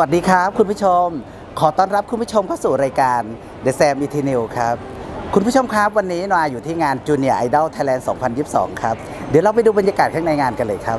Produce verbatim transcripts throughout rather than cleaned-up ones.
วัสดีครับคุณผู้ชมขอต้อนรับคุณผู้ชมเข้าสู่รายการ TheSaMET!นิวส์ ครับคุณผู้ชมครับวันนี้นอยอยู่ที่งาน Junior Idol Thailand สองพันยี่สิบสอง ครับเดี๋ยวเราไปดูบรรยากาศข้างในงานกันเลยครับ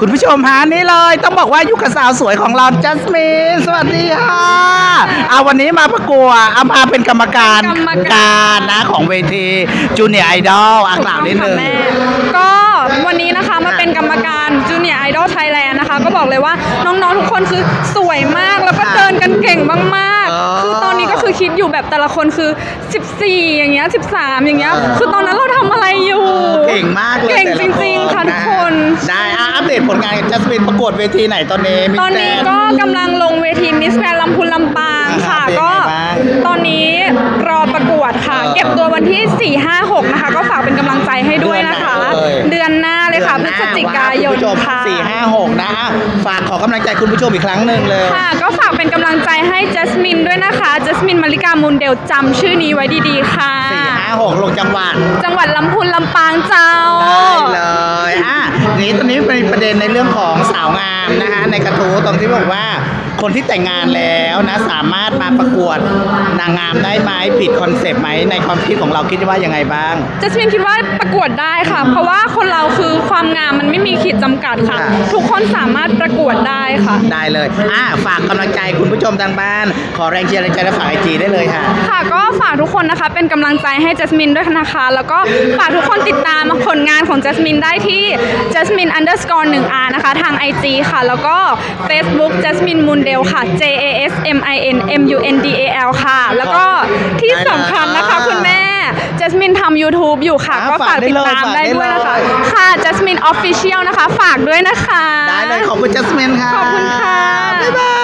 คุณผู้ชมฮะนี่เลยต้องบอกว่าอยู่กับสาวสวยของเรา Jasmine สวัสดีค่ะเอาวันนี้มาประกวดเอามาเป็นกรรมการกรรมการนะของเวที Junior Idol อ่ะกล่าวนิดนึงก็วันนี้นะคะมาเป็นกรรมการ Junior Idol Thailand นะคะก็บอกเลยว่าน้องๆทุกคนคือสวยมากแล้วก็เดินกันเก่งมากๆคือตอนนี้ก็คือคิดอยู่แบบแต่ละคนคือสิบสี่อย่างเงี้ยสิบสามอย่างเงี้ยคือตอนนั้นเราทำอะไรอยู่เก่งมากเลยเก่งจริงๆค่ะทุกคนได้อัปเดตผลงานจัสมินประกวดเวทีไหนตอนนี้ตอนนี้ก็กำลังลงเวทีมิสแกรนด์ลำพูนลำปางค่ะก็ตอนนี้รอประกวดค่ะเก็บตัววันที่ สี่ ห้า หก นะคะก็ฝากเป็นกำลังใจให้ด้วยนะคะเดือนหน้าเลยค่ะพฤศจิกายนค่ะ สี่ ห้า หก นะฝากขอกำลังใจคุณผู้ชมอีกครั้งหนึ่งเลยค่ะก็ฝากเป็นกำลังใจให้จัสมินด้วยนะคะจัสมินมลิกามุนเดลจำชื่อนี้ไว้ดีๆค่ะ สี่ ห้า หก ลงจังหวัดจังหวัดลำพูนลำปางเจ้าได้เลยอ่ะนี้ตอนนี้เป็นประเด็นในเรื่องของสาวงามนะคะในกระทู้ตรงที่บอกว่าคนที่แต่งงานแล้วนะสามารถมาประกวดนางงามได้ไหมผิดคอนเซปต์ไหมในความคิดของเราคิดว่ายังไงบ้างจัสมินคิดว่าประกวดได้ค่ะเพราะว่าคนเราคือความงามมันไม่มีขีดจำกัดค่ะทุกคนสามารถประกวดได้ค่ะได้เลยอ่าฝากกำลังใจคุณผู้ชมทางบ้านขอแรงเชียร์แรงใจและฝากไอจีได้เลยค่ะค่ะก็ฝากทุกคนนะคะเป็นกำลังใจให้จัสมินด้วยนะคะแล้วก็ฝากทุกคนติดตามผลงานของจัสมินได้ที่ Jasmine underscore หนึ่ง อาร์ นะคะทาง ไอ จี ค่ะแล้วก็ Facebook Jasmine Mundal ค่ะ J A S M I N M U N D A L ค่ะแล้วก็ที่สำคัญนะคะคุณแม่ Jasmine ทำ YouTube อยู่ค่ะก็ฝากติดตามได้ด้วยนะคะค่ะ Jasmine Official นะคะฝากด้วยนะคะได้เลยขอบคุณ Jasmine ค่ะขอบคุณค่ะบ๊ายบาย